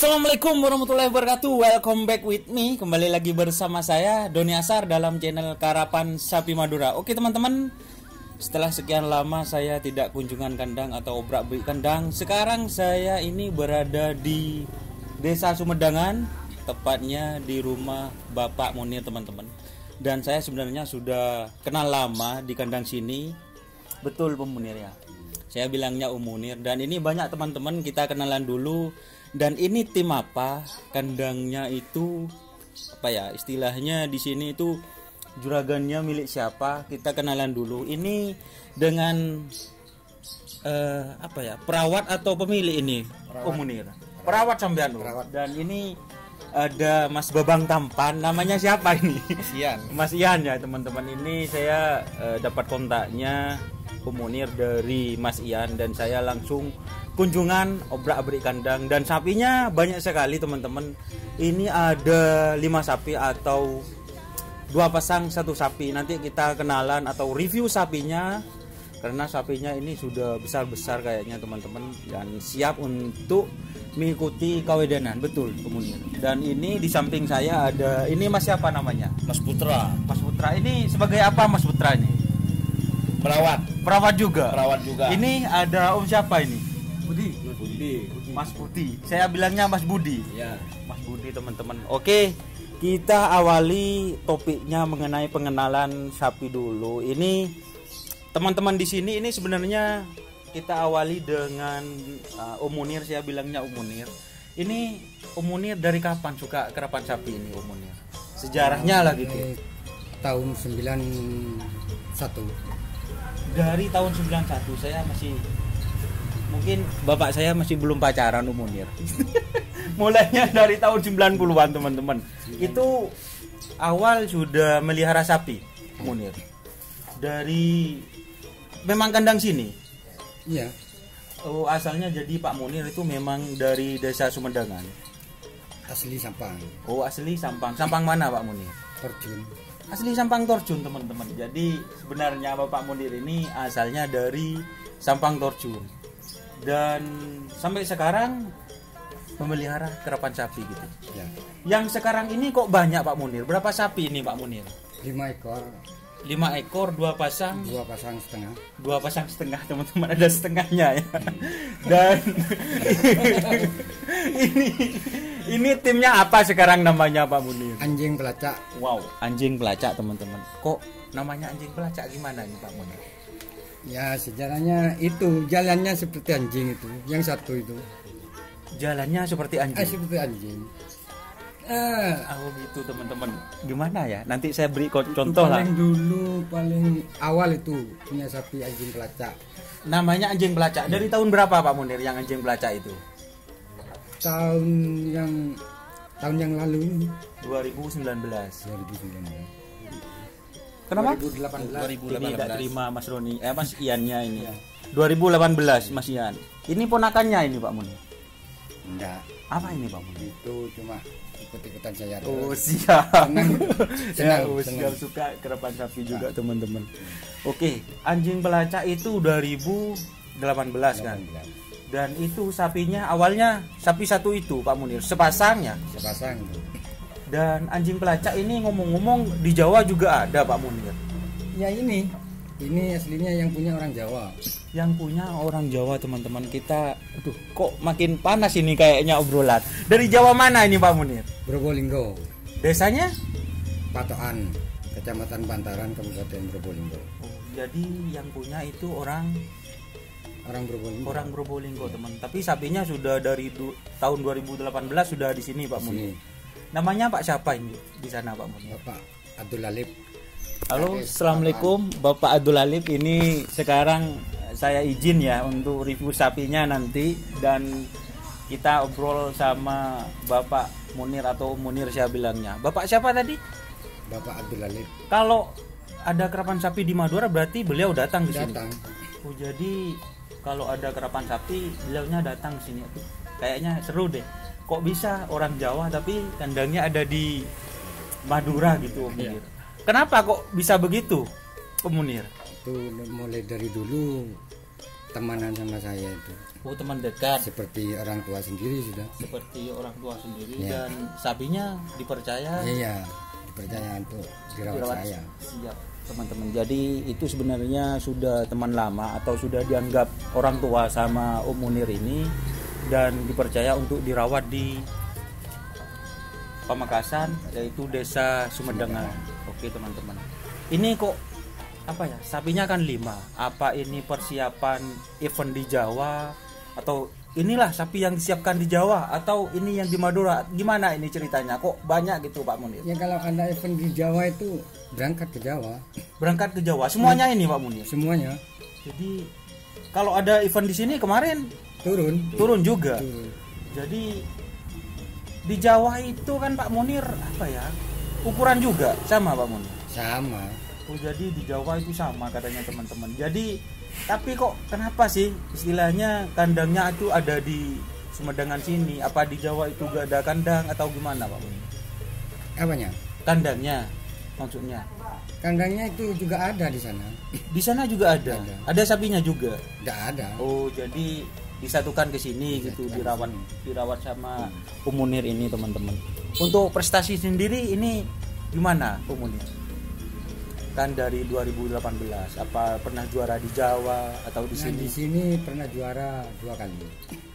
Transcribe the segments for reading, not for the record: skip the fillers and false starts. Assalamualaikum warahmatullahi wabarakatuh. Welcome back with me. Kembali lagi bersama saya Doni Ashar dalam channel Karapan Sapi Madura. Oke teman-teman, setelah sekian lama saya tidak kunjungan kandang atau obrak-abrik kandang, sekarang saya ini berada di Desa Sumedangan, tepatnya di rumah Bapak Munir teman-teman. Dan saya sebenarnya sudah kenal lama di kandang sini. Betul Pak Munir ya, saya bilangnya Om Munir. Dan ini banyak teman-teman, kita kenalan dulu. Dan ini tim apa? Kandangnya itu apa ya? Istilahnya di sini itu juragannya milik siapa? Kita kenalan dulu. Ini dengan apa ya? Perawat atau pemilik ini? Om Munir. Perawat sampean. Dan ini ada Mas Babang Tampan. Namanya siapa ini? Mas Ian. Mas Ian ya teman-teman. Ini saya dapat kontaknya Om Munir dari Mas Ian dan saya langsung kunjungan obrak-abrik kandang. Dan sapinya banyak sekali teman-teman. Ini ada 5 sapi atau 2 pasang 1 sapi. Nanti kita kenalan atau review sapinya, karena sapinya ini sudah besar-besar kayaknya teman-teman, dan siap untuk mengikuti kawedanan. Betul kemudian. Dan ini di samping saya ada, ini Mas siapa namanya? Mas Putra. Mas Putra ini sebagai apa Mas Putra ini? Perawat. Perawat juga? Perawat juga. Ini ada Om siapa ini? Budi. Mas Budi. Saya bilangnya Mas Budi. Ya. Mas Budi teman-teman. Oke, kita awali topiknya mengenai pengenalan sapi dulu. Ini teman-teman di sini ini sebenarnya kita awali dengan Om Munir. Saya bilangnya Om Munir. Ini Om Munir dari kapan suka kerapan sapi ini Om Munir? Sejarahnya lah gitu. Tahun 91. Dari tahun 91 saya masih, mungkin bapak saya masih belum pacaran Om Munir. Mulainya dari tahun 90-an teman-teman. Itu awal sudah melihara sapi Om Munir. Dari memang kandang sini. Iya. Oh, asalnya jadi Pak Munir itu memang dari Desa Sumedangan. Asli Sampang. Oh, asli Sampang. Sampang mana Pak Munir? Torjun. Asli Sampang Torjun teman-teman. Jadi sebenarnya Bapak Munir ini asalnya dari Sampang Torjun. Dan sampai sekarang memelihara kerapan sapi gitu ya. Yang sekarang ini kok banyak Pak Munir? Berapa sapi ini Pak Munir? 5 ekor, 2 pasang. 2 pasang setengah. 2 pasang setengah teman-teman, ada setengahnya ya. Dan ini timnya apa sekarang namanya Pak Munir? Anjing Pelacak. Wow, Anjing Pelacak teman-teman. Kok namanya Anjing Pelacak, gimana ini Pak Munir? Ya sejarahnya itu jalannya seperti anjing itu, yang satu itu. Jalannya seperti anjing. Seperti anjing. Oh gitu teman-teman. Gimana ya? Nanti saya beri contoh lah. Paling dulu, paling awal itu punya sapi Anjing Pelacak. Namanya Anjing Pelacak. Dari tahun berapa Pak Munir yang Anjing Pelacak itu? Tahun yang lalu ini. 2019. Kenapa? 2018. Ini tidak terima Mas Roni, Mas Iannya ini. 2018 Mas Ian. Ini ponakannya ini Pak Munir. Enggak. Apa ini Pak Munir? Itu cuma ikut-ikutan saya. Oh siap. Senang suka kerapan sapi juga teman-teman. Oke, Anjing Pelacak itu 2018 kan. Dan itu sapinya awalnya sapi satu itu Pak Munir, sepasangnya. Sepasang. Dan Anjing Pelacak ini ngomong-ngomong di Jawa juga ada Pak Munir. Ya ini aslinya yang punya orang Jawa. Yang punya orang Jawa teman-teman kita. Aduh, kok makin panas ini kayaknya obrolan. Dari Jawa mana ini Pak Munir? Probolinggo. Desanya? Patoan, Kecamatan Pantaran, Kabupaten Probolinggo. Oh, jadi yang punya itu orang Probolinggo. Orang Probolinggo ya, teman. Tapi sapinya sudah dari tahun 2018 sudah di sini Pak Munir. Namanya Pak siapa ini di sana Pak Munir? Bapak Abdul Alif. Halo, assalamualaikum Bapak Abdul Alif. Ini sekarang saya izin ya untuk review sapinya nanti, dan kita obrol sama Bapak Munir atau Munir saya bilangnya. Bapak siapa tadi? Bapak Abdul Alif. Kalau ada kerapan sapi di Madura berarti beliau datang ke sini. Oh, jadi kalau ada kerapan sapi beliaunya datang ke sini. Kayaknya seru deh. Kok bisa orang Jawa tapi kandangnya ada di Madura gitu Om Munir. Kenapa kok bisa begitu Om Munir? Itu mulai dari dulu temanan sama saya itu. Oh, teman dekat. Seperti orang tua sendiri sudah. Seperti orang tua sendiri ya. Dan sapinya dipercaya. Iya, dipercaya untuk dirawat saya. Siap, teman-teman. Jadi itu sebenarnya sudah teman lama atau sudah dianggap orang tua sama Om Munir ini dan dipercaya untuk dirawat di Pemekasan, yaitu Desa Sumedangan. Oke, teman-teman. Ini kok apa ya, sapinya kan 5. Apa ini persiapan event di Jawa atau inilah sapi yang disiapkan di Jawa atau ini yang di Madura? Gimana ini ceritanya? Kok banyak gitu Pak Munir? Ya kalau ada event di Jawa itu berangkat ke Jawa. Berangkat ke Jawa. Semuanya ini Pak Munir. Semuanya. Jadi kalau ada event di sini kemarin turun juga. Turun. Jadi di Jawa itu kan Pak Munir apa ya? Ukuran juga sama Pak Munir. Sama. Oh, jadi di Jawa itu sama katanya teman-teman. Jadi tapi kok kenapa sih istilahnya kandangnya itu ada di Sumedangan sini? Apa di Jawa itu gak ada kandang atau gimana Pak Munir? Apanya? Kandangnya maksudnya. Kandangnya itu juga ada di sana. Di sana juga ada. Ada sapinya juga. Enggak ada. Oh, jadi disatukan ke sini gitu, dirawat sama Om Munir ini teman-teman. Untuk prestasi sendiri ini gimana Om Munir? Kan dari 2018 apa pernah juara di Jawa atau di sini? Di sini pernah juara 2 kali.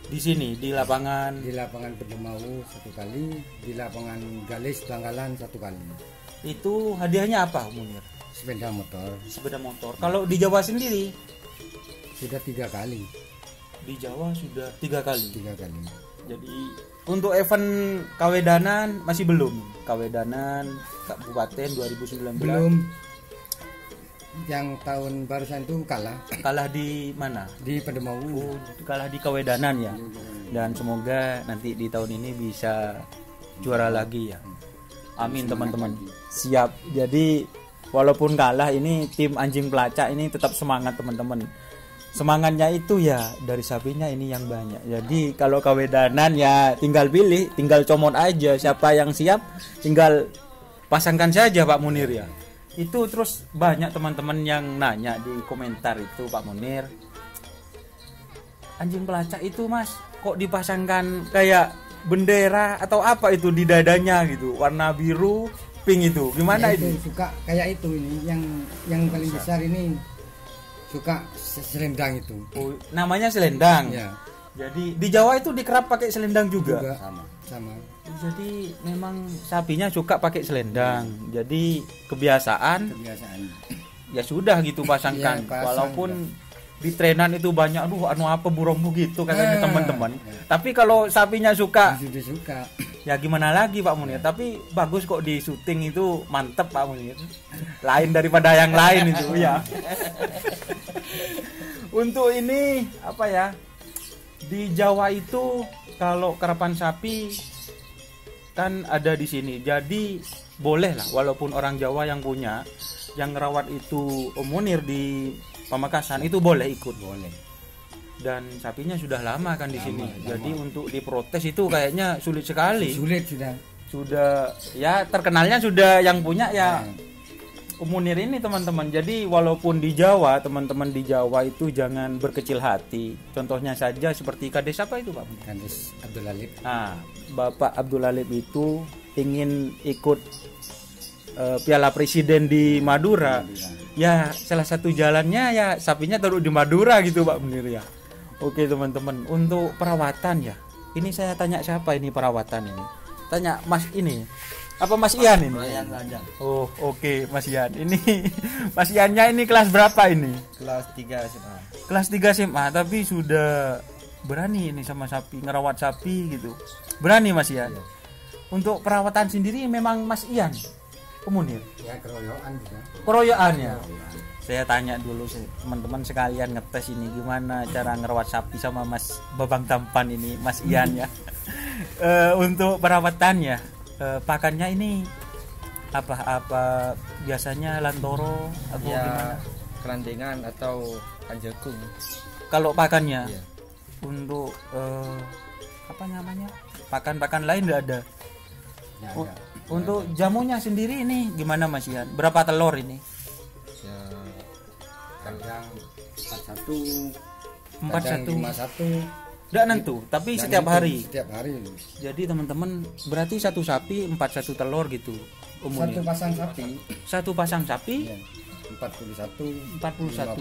Di sini di lapangan? Di lapangan Berdumau 1 kali, di lapangan Galis Bangkalan 1 kali. Itu hadiahnya apa Munir? Sepeda motor. Sepeda motor. Kalau di Jawa sendiri? Sudah 3 kali. Di Jawa sudah 3 kali. 3 kali. Jadi untuk event Kawedanan masih belum. Kawedanan Kabupaten 2019. Belum. Yang tahun barusan itu kalah di mana? Di Pademawu. Oh, kalah di Kawedanan ya. Dan semoga nanti di tahun ini bisa juara lagi ya. Amin teman-teman. Siap. Jadi walaupun kalah ini tim Anjing Pelacak ini tetap semangat teman-teman. Semangatnya itu ya dari sapinya ini yang banyak. Jadi kalau Kawedanan ya tinggal pilih, tinggal comot aja siapa yang siap, tinggal pasangkan saja Pak Munir ya. Itu terus banyak teman-teman yang nanya di komentar itu Pak Munir, Anjing Pelacak itu mas kok dipasangkan kayak bendera atau apa itu di dadanya gitu, warna biru pink itu gimana ya, itu suka kayak itu ini yang paling besar ini suka selendang itu. Oh, namanya selendang ya. Jadi di Jawa itu dikerap pakai selendang juga. Sama. Jadi memang sapinya suka pakai selendang. Jadi kebiasaan. Ya sudah gitu pasangkan. Ya, walaupun ya. Di trenan itu banyak apa burung gitu katanya teman-teman. Ya. Tapi kalau sapinya suka. Sudah suka. Ya gimana lagi Pak Munir. Ya. Tapi bagus kok di syuting itu mantep Pak Munir. Lain daripada yang lain itu ya. Untuk ini apa ya? Di Jawa itu kalau karapan sapi kan ada di sini. Jadi boleh lah walaupun orang Jawa yang punya yang ngerawat itu Om Munir di Pemekasan itu boleh ikut. Boleh. Dan sapinya sudah lama kan di sini. Jadi untuk diprotes itu kayaknya sulit sekali. Sulit sudah. Sudah ya terkenalnya sudah yang punya ya Om Munir ini teman-teman. Jadi walaupun di Jawa, teman-teman di Jawa itu jangan berkecil hati. Contohnya saja seperti Kades apa itu Pak? Kades Abdul Lalib. Nah, Bapak Abdul Lalib itu ingin ikut Piala Presiden di Madura. Ya salah satu jalannya ya sapinya taruh di Madura gitu Pak Munir ya. Oke teman-teman, untuk perawatan ya. Ini saya tanya siapa ini perawatan ini? Tanya Mas ini. Apa Mas Ian ini? Oh, oke, Mas Ian. Ini Mas Iannya ini kelas berapa ini? Kelas 3 SMA. Kelas 3 SMA, tapi sudah berani ini sama sapi, ngerawat sapi gitu. Berani Mas Ian. Iya. Untuk perawatan sendiri memang Mas Ian Pemunir. Ya, keroyokan juga. Keroyokannya. Saya tanya dulu teman-teman sekalian ngetes ini gimana cara ngerawat sapi sama Mas Babang Tampan ini, Mas Ian ya. Untuk perawatannya pakannya ini apa biasanya lantoro atau ya, gimana? Kerantingan atau kanjakung. Kalau pakannya ya. Untuk apa namanya? Pakan-pakan lain enggak ada. Ya, untuk ada. Jamunya sendiri ini gimana Mas Ian? Berapa telur ini? Ya, kadang 41, 41. Nggak nentu, tapi setiap hari. Setiap hari. Jadi teman-teman berarti satu sapi 41 telur gitu umurnya. Satu pasang sapi. Satu pasang sapi. Ya. 41.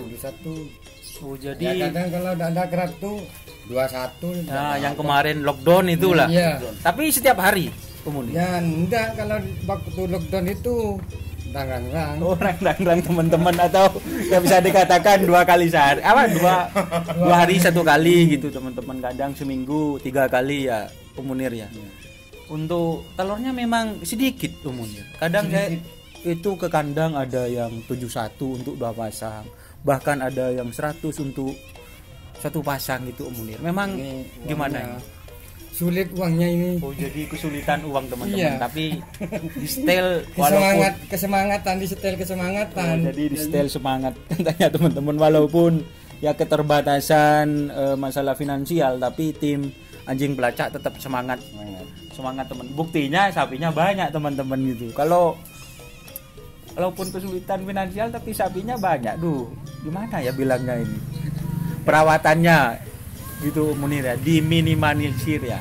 Oh jadi. Ya, kadang kalau ada kerat tuh 21. Nah, yang kemarin lockdown itulah. Iya. Tapi setiap hari umurnya. Ya enggak, kalau waktu lockdown itu rang-rang. Oh, rang-rang teman-teman atau ya bisa dikatakan dua kali sehari. Apa dua hari satu kali gitu teman-teman, kadang seminggu tiga kali ya umunir ya. Untuk telurnya memang sedikit umunir. Kadang sedikit. Saya itu ke kandang ada yang 71 untuk dua pasang. Bahkan ada yang 100 untuk satu pasang gitu umunir. Memang ini gimana ya? Sulit uangnya ini. Oh jadi kesulitan uang teman-teman. Iya. Tapi di setel walaupun kesemangatan, di setel kesemangatan. Oh, jadi di setel semangat tanya teman-teman, walaupun ya keterbatasan masalah finansial, tapi tim Anjing Pelacak tetap semangat. Semangat teman. Buktinya sapinya banyak teman-teman gitu. Kalau walaupun kesulitan finansial tapi sapinya banyak. Duh, gimana ya bilangnya ini? Perawatannya gitu Munir ya, diminimalisir ya.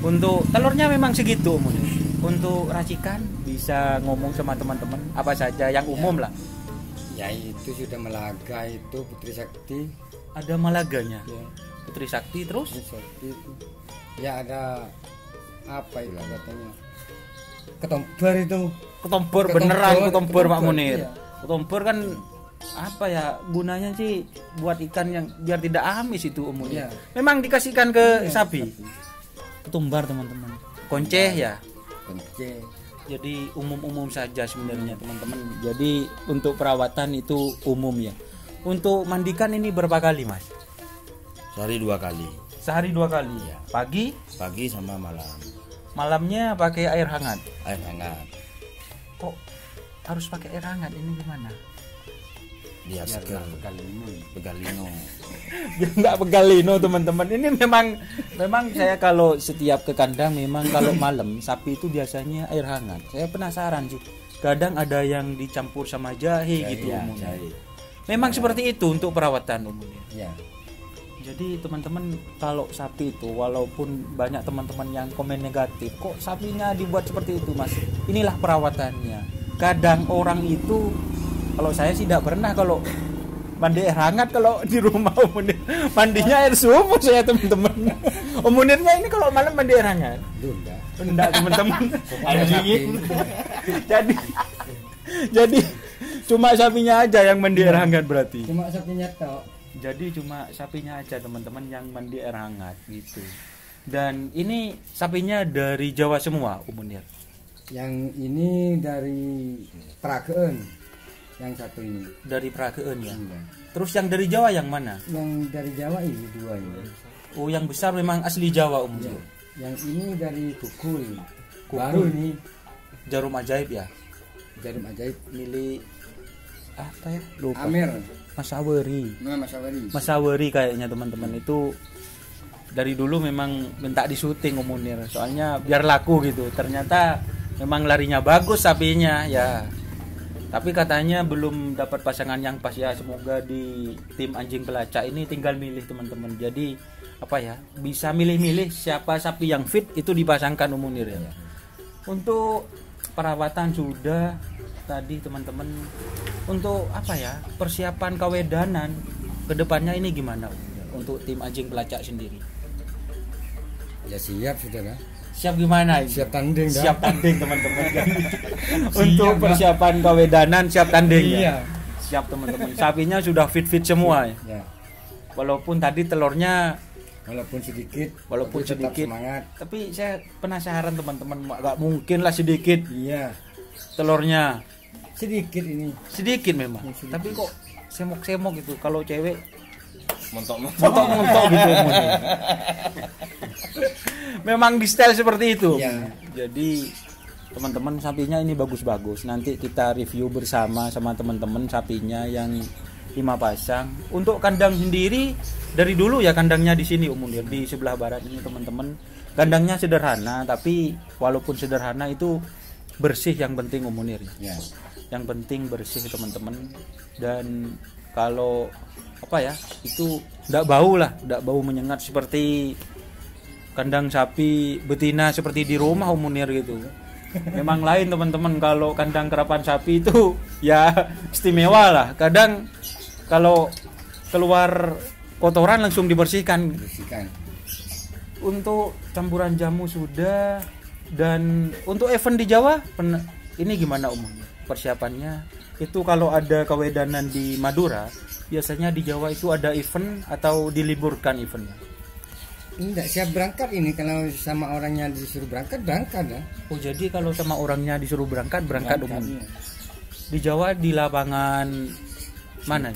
Untuk telurnya memang segitu Munir. Untuk racikan bisa ngomong sama teman-teman apa saja yang umum lah. Ya itu sudah Malaga itu Putri Sakti. Ada Malaganya. Ya. Putri Sakti terus? Putri Sakti itu. Ya ada apa itu katanya? Ketomber itu. Ketomber beneran ketomber Pak Munir. Iya. Ketomber kan apa ya gunanya sih buat ikan yang biar tidak amis itu umumnya. Iya. Memang dikasihkan ke iya, sapi. Ketumbar teman-teman. Konceh ya. Konceh. Jadi umum-umum saja sebenarnya teman-teman. Jadi untuk perawatan itu umum ya. Untuk mandikan ini berapa kali mas? Sehari dua kali. Sehari dua kali. Iya. Pagi? Pagi sama malam. Malamnya pakai air hangat. Air hangat. Kok harus pakai air hangat ini gimana? Dia pegalino. Dia nggak pegalino teman-teman. Ini memang saya kalau setiap ke kandang memang kalau malam sapi itu biasanya air hangat. Saya penasaran sih. Kadang ada yang dicampur sama jahe gitu ya, umumnya. Jahe. Memang ya, seperti itu untuk perawatan umumnya. Ya. Jadi teman-teman kalau sapi itu walaupun banyak teman-teman yang komen negatif, kok sapinya dibuat seperti itu mas? Inilah perawatannya. Kadang orang itu, kalau saya sih tidak pernah kalau mandi air hangat, kalau di rumah Umunir mandinya air sumur saya teman-teman. Umunirnya ini kalau malam mandi air hangat. Enggak teman-teman. Jadi cuma sapinya aja yang mandi air hangat berarti. Cuma sapinya toh. Jadi cuma sapinya aja teman-teman yang mandi air hangat gitu. Dan ini sapinya dari Jawa semua Umunir. Yang ini dari Trakeun. Yang satu ini dari Trakeun ya. Terus yang dari Jawa yang mana? Yang dari Jawa ini dua ini. Oh yang besar memang asli Jawa umumnya. Yang ini dari Kukul. Baru ini Jarum Ajaib ya. Jarum Ajaib milik apa ya? Lupa. Amir. Mas Aweri kayaknya teman-teman itu dari dulu memang minta di syuting umumnya. Soalnya biar laku gitu. Ternyata memang larinya bagus sapinya ya. Tapi katanya belum dapat pasangan yang pas ya, semoga di tim Anjing Pelacak ini tinggal milih teman-teman. Jadi apa ya, bisa milih-milih siapa sapi yang fit itu dipasangkan Umunir ya. Untuk perawatan sudah tadi teman-teman. Untuk apa ya, persiapan kawedanan kedepannya ini gimana untuk tim Anjing Pelacak sendiri? Ya siap sudah lah. Siap gimana ini? Siap tanding. Siap tanding teman-teman. Untuk persiapan kawedanan siap tanding ya. Siap teman-teman. Sapinya sudah fit-fit semua ya. Walaupun tadi telurnya walaupun sedikit semangat. Tapi saya penasaran teman-teman, nggak mungkin lah sedikit. Iya. Telurnya sedikit ini. Sedikit memang. Sedikit. Tapi kok semok-semok gitu kalau cewek mentok gitu. Memang di style seperti itu ya. Jadi teman-teman sapinya ini bagus-bagus. Nanti kita review bersama sama teman-teman sapinya yang 5 pasang. Untuk kandang sendiri dari dulu ya, kandangnya di sini Umunir di sebelah barat ini teman-teman. Kandangnya sederhana, tapi walaupun sederhana itu bersih yang penting Umunir ya. Yang penting bersih teman-teman. Dan kalau apa ya, itu tidak bau lah, tidak bau menyengat seperti kandang sapi betina seperti di rumah Om Munir gitu. Memang lain teman-teman, kalau kandang karapan sapi itu ya istimewa lah. Kadang kalau keluar kotoran langsung dibersihkan. Untuk campuran jamu sudah, dan untuk event di Jawa ini gimana Om persiapannya? Itu kalau ada kewedanan di Madura, biasanya di Jawa itu ada event atau diliburkan eventnya? Enggak, siap berangkat ini, kalau sama orangnya disuruh berangkat ya. Oh, jadi kalau sama orangnya disuruh berangkat umum. Ya. Di Jawa di lapangan mana?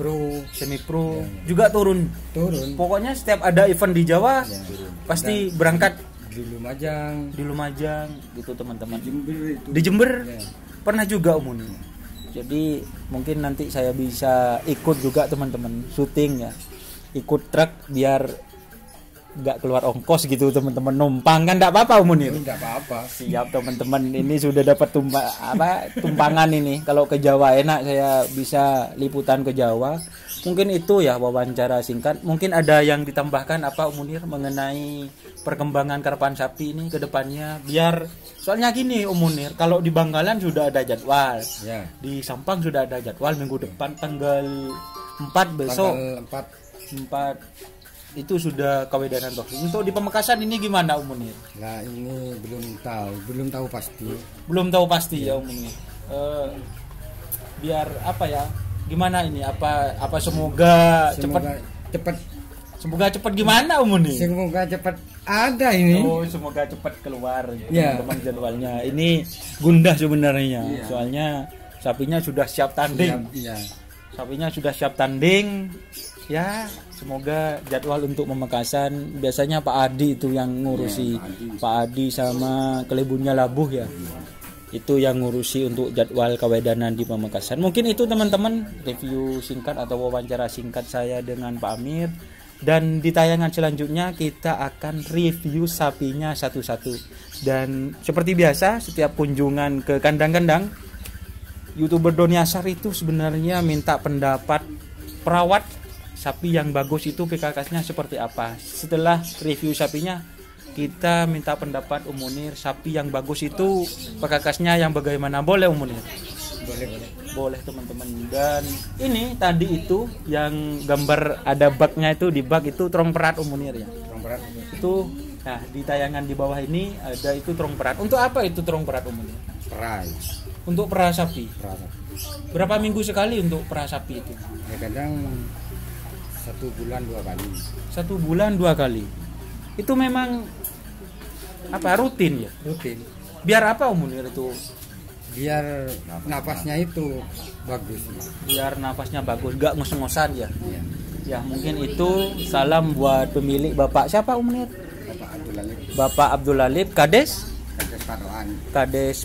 Semi pro ya. Juga turun. Pokoknya setiap ada event di Jawa ya, pasti berangkat. Di Lumajang gitu teman-teman. Di Jember ya. Pernah juga umum. Ya. Jadi mungkin nanti saya bisa ikut juga teman-teman syuting ya. Ikut truk biar nggak keluar ongkos gitu teman-teman, numpang kan nggak apa-apa Om Munir? Nggak apa-apa. Siap teman-teman, ini sudah dapat tumpangan ini. Kalau ke Jawa enak, saya bisa liputan ke Jawa. Mungkin itu ya wawancara singkat. Mungkin ada yang ditambahkan apa Om Munir mengenai perkembangan karapan sapi ini ke depannya? Biar soalnya gini Om Munir, kalau di Bangkalan sudah ada jadwal, ya. Di Sampang sudah ada jadwal minggu depan tanggal 4 besok. Tanggal 4 itu sudah kewedanan toh. Untuk di Pemekasan ini gimana Om Munir? Nah, ini belum tahu pasti. Belum tahu pasti ya Om Munir. Biar apa ya? Gimana ini? Apa semoga cepat gimana Om Munir? Semoga cepat ada ini. Oh, semoga cepat keluar ya, yeah. Teman-teman jadwalnya. Ini gundah sebenarnya. Yeah. Soalnya sapinya sudah siap tanding. Iya. Yeah. Sapinya sudah siap tanding. Ya, semoga jadwal untuk Pemekasan. Biasanya Pak Adi itu yang ngurusi ya, Pak Adi sama kelebunnya Labuh ya. Itu yang ngurusi untuk jadwal kewedanan di Pemekasan. Mungkin itu teman-teman review singkat atau wawancara singkat saya dengan Pak Amir. Dan di tayangan selanjutnya kita akan review sapinya satu-satu. Dan seperti biasa setiap kunjungan ke kandang-kandang, YouTuber Doni Ashar itu sebenarnya minta pendapat perawat sapi yang bagus itu PKK-nya seperti apa. Setelah review sapinya, kita minta pendapat Om Munir, sapi yang bagus itu PKK-nya yang bagaimana, boleh Om Munir? Boleh teman-teman. Dan ini tadi itu yang gambar ada baknya itu, di bak itu terong perat Om Munir ya. Terong perat itu, nah di tayangan di bawah ini ada itu terong perat. Untuk apa itu terong perat Om Munir? Perai. Untuk perah sapi. Berapa minggu sekali untuk perah sapi itu? Ya kadang 1 bulan 2 kali. 1 bulan 2 kali. Itu memang apa, rutin ya? Rutin. Biar apa Om Munir itu? Biar napasnya itu bagus. Biar napasnya bagus, gak ngos-ngosan ya. Iya. Ya mungkin itu salam buat pemilik Bapak siapa Om Munir? Bapak Abdul Alib Kades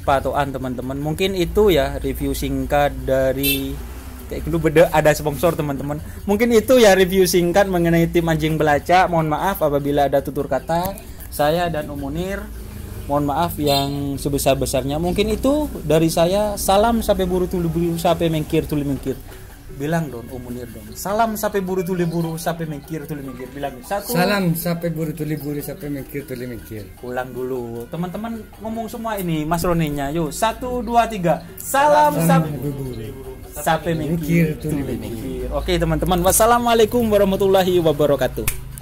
Patoan teman-teman. Mungkin itu ya review singkat dari dulu beda ada sponsor teman-teman. Mungkin itu ya review singkat mengenai tim Anjing Pelacak. Mohon maaf apabila ada tutur kata. Saya dan Om Munir mohon maaf yang sebesar-besarnya. Mungkin itu dari saya. Salam sampai buru tuli buru, sampai mengkir tuli mengkir. Bilang dong Om Munir dong. Salam sampai buru tuli buru, sampai mengkir tuli mengkir. Bilang satu. Salam sampai buru tuli buru, sampai mengkir tuli mengkir. Ulang dulu teman-teman, ngomong semua ini Mas Roninya. Yuk 1 2 3. Salam sampai buru. Sampai mikir. Oke teman-teman, wassalamualaikum warahmatullahi wabarakatuh.